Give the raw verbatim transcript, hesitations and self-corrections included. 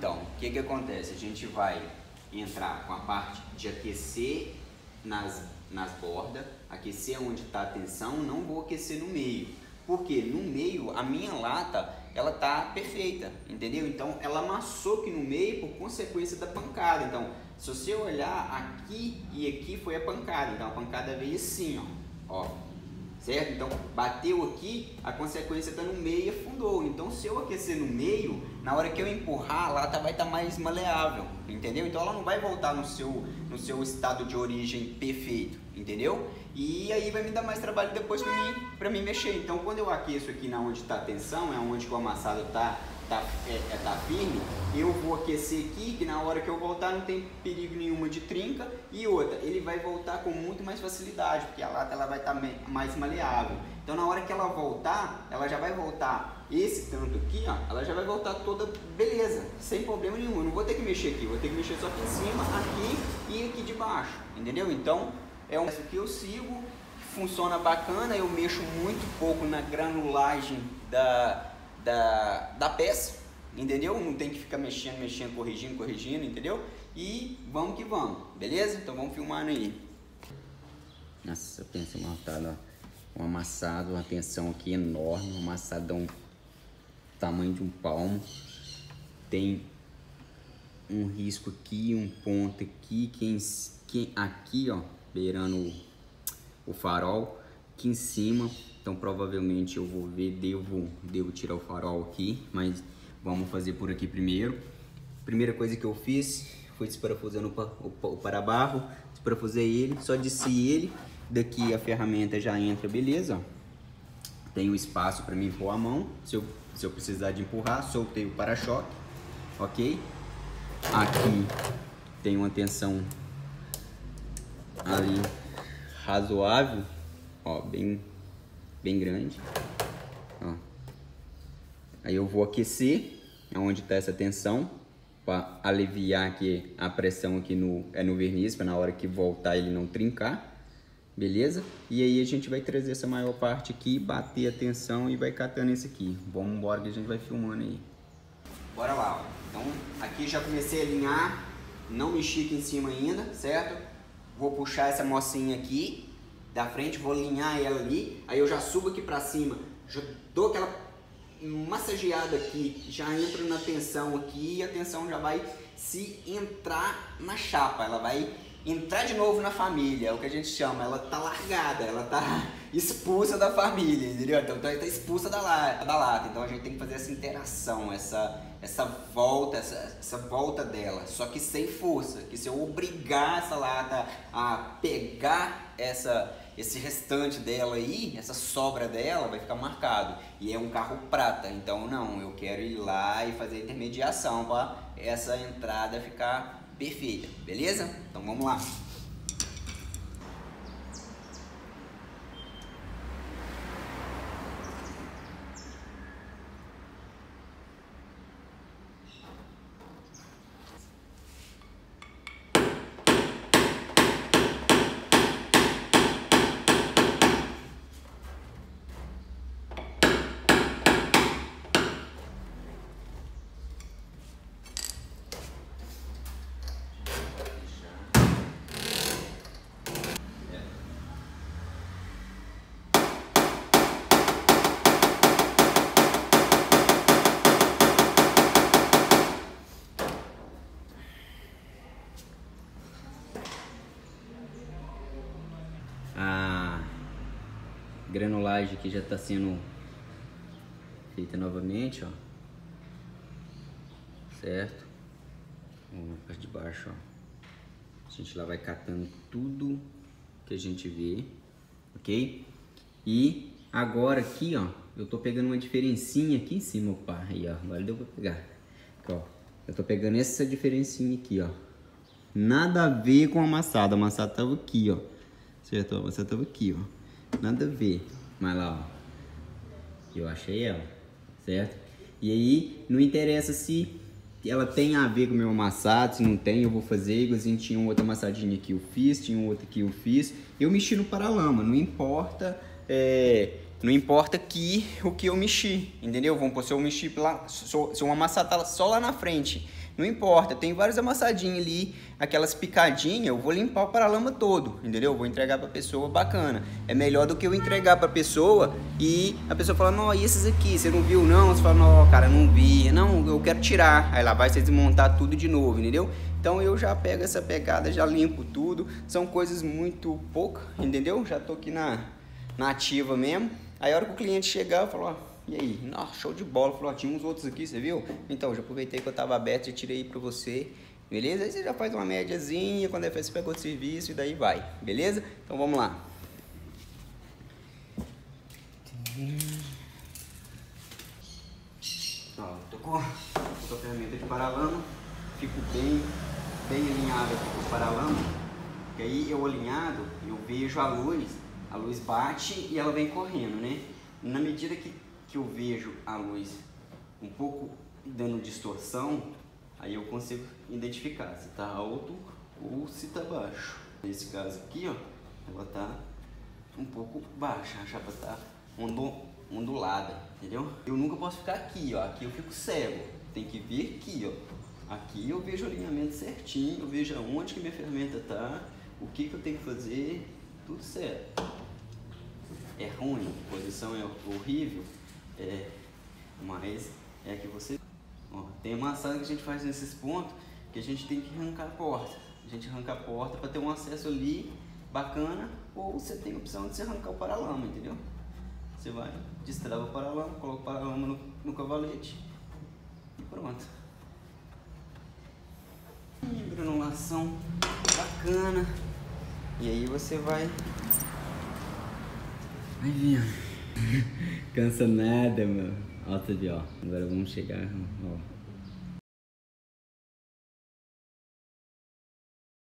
então, o que que acontece? A gente vai entrar com a parte de aquecer nas, nas bordas, aquecer onde está a tensão, não vou aquecer no meio. Porque no meio, a minha lata, ela tá perfeita, entendeu? Então, ela amassou aqui no meio por consequência da pancada. Então, se você olhar aqui e aqui foi a pancada. Então, a pancada veio assim, ó. ó. Certo? Então, bateu aqui, a consequência tá no meio e afundou. Então, se eu aquecer no meio, na hora que eu empurrar, a lata vai estar tá mais maleável, entendeu? Então, ela não vai voltar no seu, no seu estado de origem perfeito, entendeu? E aí vai me dar mais trabalho depois para mim, pra mim mexer. Então, quando eu aqueço aqui na onde está a tensão, é onde o amassado está tá, é, tá firme, eu vou aquecer aqui, que na hora que eu voltar não tem perigo nenhuma de trinca. E outra, ele vai voltar com muito mais facilidade, porque a lata ela vai estar tá mais maleável. Então, na hora que ela voltar, ela já vai voltar esse tanto aqui, ó, ela já vai voltar toda beleza, sem problema nenhum. Eu não vou ter que mexer aqui, vou ter que mexer só aqui em cima, aqui e aqui de baixo, entendeu? Então, é um que eu sigo, funciona bacana, eu mexo muito pouco na granulagem da, da, da peça, entendeu? Não tem que ficar mexendo, mexendo, corrigindo, corrigindo, entendeu? E vamos que vamos, beleza? Então vamos filmando aí. Nossa, pensa matada, ó. Um amassado, uma tensão aqui enorme, um amassadão tamanho de um palmo. Tem um risco aqui, um ponto aqui, que, que aqui, ó, beirando o farol aqui em cima. Então provavelmente eu vou ver, devo, devo tirar o farol aqui, mas vamos fazer por aqui primeiro. Primeira coisa que eu fiz foi desparafusando o parabarro, desparafusei ele, só desci ele, daqui a ferramenta já entra, beleza. Tem o espaço para mim pôr a mão, se eu, se eu precisar de empurrar, soltei o para-choque, ok? Aqui tem uma tensão ali razoável, ó, bem bem grande, ó. Aí eu vou aquecer aonde está essa tensão para aliviar aqui a pressão aqui no é no verniz, para na hora que voltar ele não trincar, beleza? E aí a gente vai trazer essa maior parte aqui, bater a tensão e vai catando isso aqui. Vamos embora que a gente vai filmando aí. Bora lá, ó. Então aqui já comecei a alinhar, não mexi aqui em cima ainda, certo? Vou puxar essa mocinha aqui da frente, vou alinhar ela ali, aí eu já subo aqui pra cima, já dou aquela massageada aqui, já entro na tensão aqui e a tensão já vai se entrar na chapa, ela vai entrar de novo na família, é o que a gente chama, ela tá largada, ela tá expulsa da família, entendeu? Então ela tá expulsa da lata, da lata, então a gente tem que fazer essa interação, essa... essa volta, essa, essa volta dela, só que sem força, que se eu obrigar essa lata a pegar essa, esse restante dela aí, essa sobra dela, vai ficar marcado. E é um carro prata, então não, eu quero ir lá e fazer intermediação para essa entrada ficar perfeita, beleza? Então vamos lá. Granulagem que já está sendo feita novamente, ó, certo? Vamos na parte de baixo, ó. A gente lá vai catando tudo que a gente vê, ok? E agora aqui, ó, eu tô pegando uma diferencinha aqui em cima, opa, aí, ó, agora deu para pegar. Aqui, ó, eu tô pegando essa diferencinha aqui, ó. Nada a ver com a amassada, a amassada tava aqui, ó, certo? A amassada tava aqui, ó. Nada a ver, mas lá, ó, eu achei ela, certo? E aí, não interessa se ela tem a ver com o meu amassado, se não tem, eu vou fazer igualzinho. Tinha um outro amassadinho que eu fiz, tinha um outro que eu fiz, eu mexi no paralama, não importa, é, não importa que, o que eu mexi, entendeu? Vamos supor, se eu mexi, lá, se eu amassar tá só lá na frente, não importa, tem vários amassadinhos ali, aquelas picadinhas, eu vou limpar o paralama todo, entendeu? Eu vou entregar pra pessoa bacana. É melhor do que eu entregar pra pessoa e a pessoa fala, não, e esses aqui, você não viu não? Você fala, não, cara, não vi, não, eu quero tirar. Aí lá vai você desmontar tudo de novo, entendeu? Então eu já pego essa pegada, já limpo tudo, são coisas muito poucas, entendeu? Já tô aqui na, na ativa mesmo. Aí a hora que o cliente chegar, eu falo, ó, e aí? Nossa, show de bola. Falou, ó, tinha uns outros aqui, você viu? Então, já aproveitei que eu tava aberto e tirei pra você, beleza? Aí você já faz uma médiazinha, quando é festa, você pega outro serviço e daí vai, beleza? Então vamos lá. Ó, tô com a ferramenta de paralama, fico bem, bem alinhado aqui com o paralama, e aí eu alinhado, eu vejo a luz, a luz bate e ela vem correndo, né? Na medida que que eu vejo a luz um pouco dando distorção, aí eu consigo identificar se tá alto ou se tá baixo. Nesse caso aqui, ó, ela tá um pouco baixa, a chapa tá ondulada, entendeu? Eu nunca posso ficar aqui, ó, aqui eu fico cego, tem que vir aqui, ó. Aqui eu vejo o alinhamento certinho, eu vejo aonde que minha ferramenta tá, o que que eu tenho que fazer, tudo certo. É ruim, a posição é horrível, é, mas é que você... Ó, tem amassado que a gente faz nesses pontos que a gente tem que arrancar a porta. A gente arranca a porta para ter um acesso ali bacana, ou você tem a opção de você arrancar o paralama, entendeu? Você vai, destrava o paralama, coloca o paralama no, no cavalete e pronto. Granulação bacana. E aí você vai... Vai vindo. Cansa nada, meu. Olha, tá ali, ó. Agora vamos chegar, ó.